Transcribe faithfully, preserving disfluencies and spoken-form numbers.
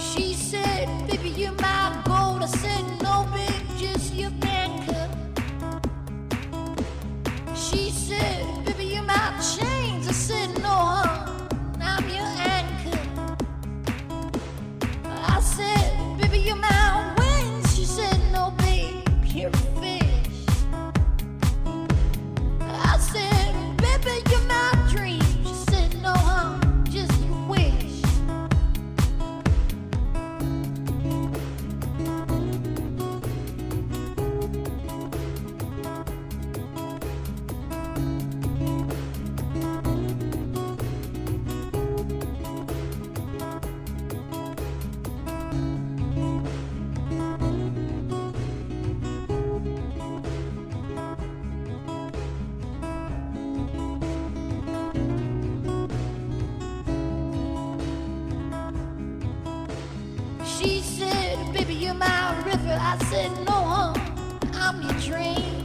She said, baby, you my gold. I said, no, babe, just your backup. She said, baby, you my chains. I said, no, hon, I'm your anchor. I said, baby, you my wings. She said, no, babe, you're a fish. I said, baby, you my dream. She said, no, hon, just your wish. She said, baby, you're my river. I said, no, hon, I'm your dream.